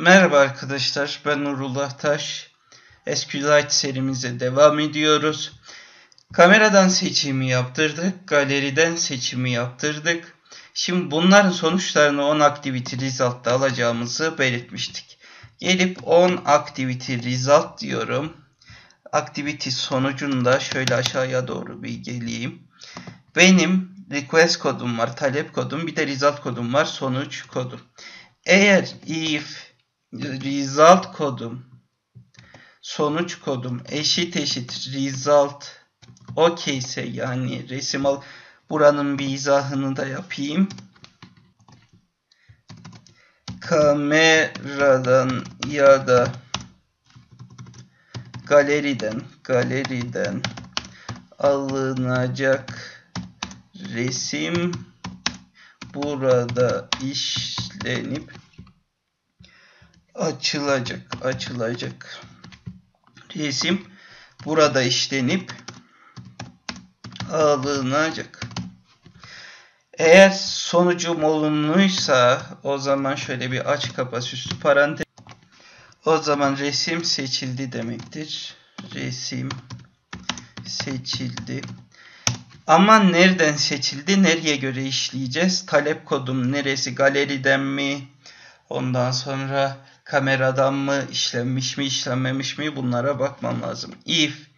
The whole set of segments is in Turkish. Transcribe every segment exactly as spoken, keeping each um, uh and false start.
Merhaba arkadaşlar, ben Nurullah Taş. SQLite serimize devam ediyoruz. Kameradan seçimi yaptırdık, galeriden seçimi yaptırdık. Şimdi bunların sonuçlarını on Activity Result'ta alacağımızı belirtmiştik. Gelip on Activity Result diyorum. Activity sonucunda şöyle aşağıya doğru bir geleyim. Benim request kodum var, talep kodum, bir de result kodum var, sonuç kodum. Eğer if result kodum, sonuç kodum eşit eşit result okey ise, yani resim al, buranın bir izahını da yapayım. Kameradan ya da galeriden galeriden alınacak resim burada işlenip açılacak açılacak resim burada işlenip alınacak. Eğer sonucum olumluysa o zaman şöyle bir aç kapa süslü parantez, o zaman resim seçildi demektir. Resim seçildi. Ama nereden seçildi? Nereye göre işleyeceğiz? Talep kodum neresi? Galeriden mi? Ondan sonra kameradan mı? İşlenmiş mi? İşlenmemiş mi? Bunlara bakmam lazım. If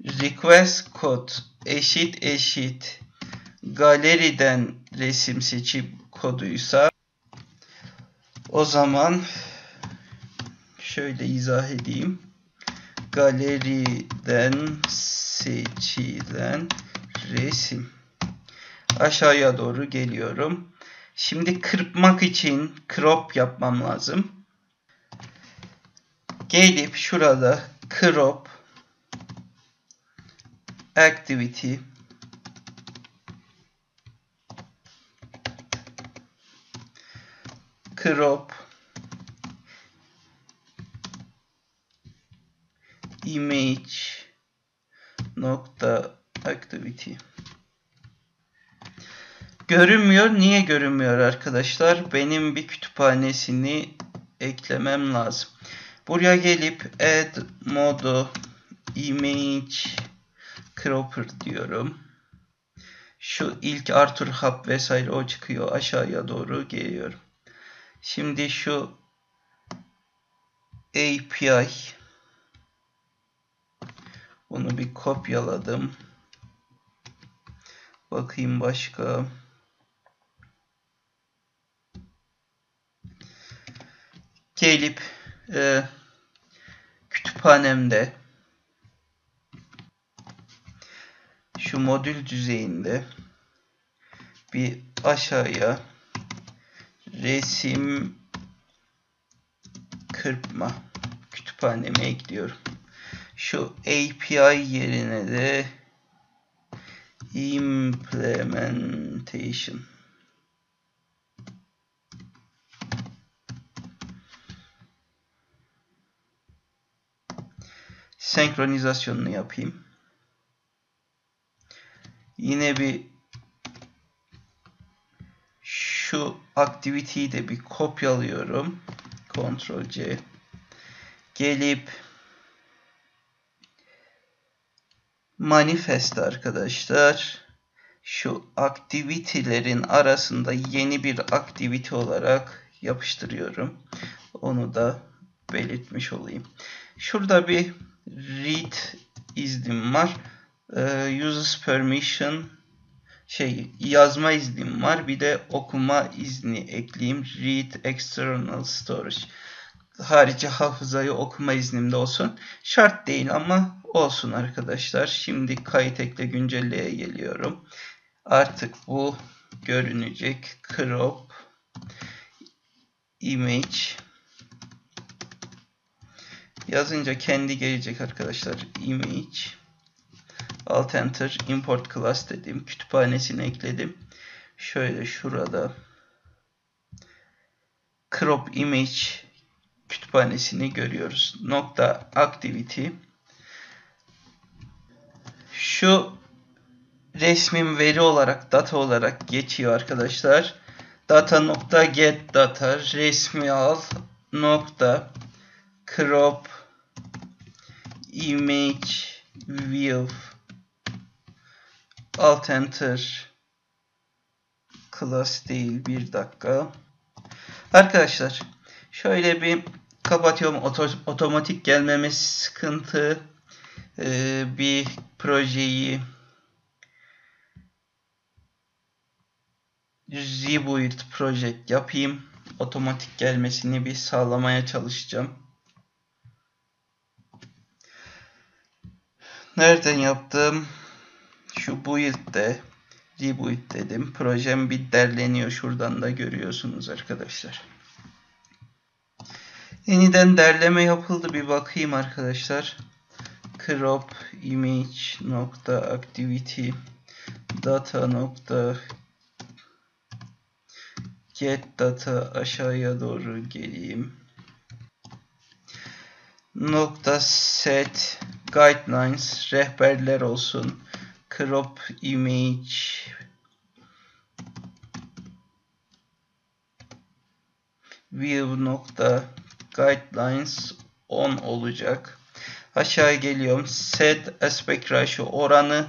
request code eşit eşit galeriden resim seçim koduysa, o zaman şöyle izah edeyim. Galeriden seçilen resim. Aşağıya doğru geliyorum. Şimdi kırpmak için crop yapmam lazım. Gelip şurada crop activity crop image nokta activity. Görünmüyor. Niye görünmüyor arkadaşlar? Benim bir kütüphanesini eklemem lazım. Buraya gelip add modo image cropper diyorum. Şu ilk Arthur Hub vesaire o çıkıyor. Aşağıya doğru geliyorum. Şimdi şu A P I, bunu bir kopyaladım. Bakayım başka. Gelip e, kütüphanemde şu modül düzeyinde bir aşağıya resim kırpma kütüphaneme ekliyorum. Şu A P I yerine de implementation senkronizasyonunu yapayım. Yine bir şu activity'yi de bir kopyalıyorum. Ctrl C. Gelip manifest arkadaşlar, şu activity'lerin arasında yeni bir activity olarak yapıştırıyorum. Onu da belirtmiş olayım. Şurada bir read iznim var. Ee, uses permission şey yazma iznim var. Bir de okuma izni ekleyeyim. Read external storage. Harici hafızayı okuma iznimde olsun. Şart değil ama olsun arkadaşlar. Şimdi kayıt ekle güncelleye geliyorum. Artık bu görünecek. Crop image yazınca kendi gelecek arkadaşlar. Image alt enter import class dedim. Kütüphanesini ekledim. Şöyle şurada crop image kütüphanesini görüyoruz. Nokta activity. Şu resmin veri olarak, data olarak geçiyor arkadaşlar. Data nokta get data, resmi al nokta crop image view alt enter class değil, bir dakika. Arkadaşlar şöyle bir kapatıyorum, otomatik gelmemesi sıkıntı. Ee, bir projeyi Rebuild project yapayım. Otomatik gelmesini bir sağlamaya çalışacağım. Nereden yaptım? Şu build'de rebuild dedim. Projem bir derleniyor. Şuradan da görüyorsunuz arkadaşlar. Yeniden derleme yapıldı. Bir bakayım arkadaşlar. Crop image nokta activity data nokta get data, aşağıya doğru geleyim. Nokta set guidelines, rehberler olsun. Crop image view nokta guidelines on olacak. Aşağı geliyorum. Set aspect ratio oranı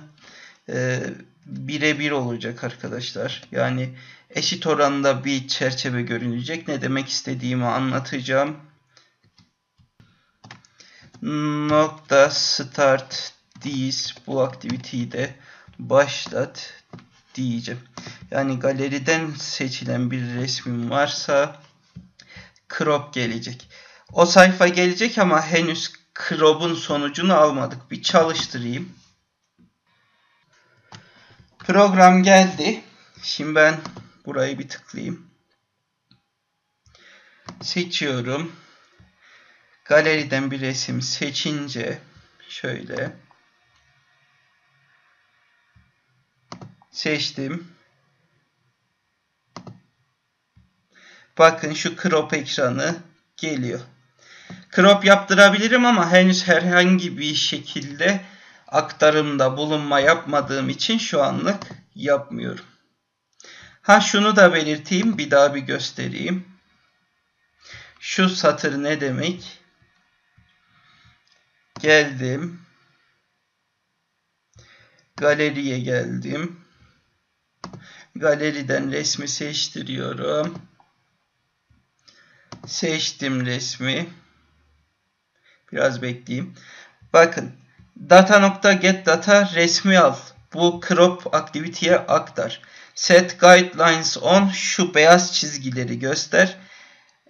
e, birebir olacak arkadaşlar. Yani eşit oranda bir çerçeve görünecek. Ne demek istediğimi anlatacağım. Nokta start this, bu aktiviteyi de başlat diyeceğim. Yani galeriden seçilen bir resmim varsa crop gelecek. O sayfa gelecek ama henüz crop'un sonucunu almadık. Bir çalıştırayım. Program geldi. Şimdi ben burayı bir tıklayayım. Seçiyorum. Galeriden bir resim seçince şöyle seçtim. Bakın şu crop ekranı geliyor. Crop yaptırabilirim ama henüz herhangi bir şekilde aktarımda bulunma yapmadığım için şu anlık yapmıyorum. Ha, şunu da belirteyim. Bir daha bir göstereyim. Şu satır ne demek? Geldim. Galeriye geldim. Galeriden resmi seçtiriyorum. Seçtim resmi. Biraz bekleyeyim. Bakın. Data.getData resmi al. Bu crop aktiviteye aktar. Set guidelines on, şu beyaz çizgileri göster.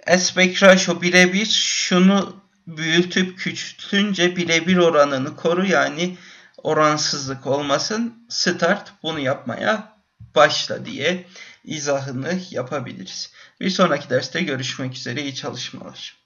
Aspect ratio birebir, şunu büyütüp küçültünce birebir oranını koru, yani oransızlık olmasın. Start, bunu yapmaya başla diye izahını yapabiliriz. Bir sonraki derste görüşmek üzere, iyi çalışmalar.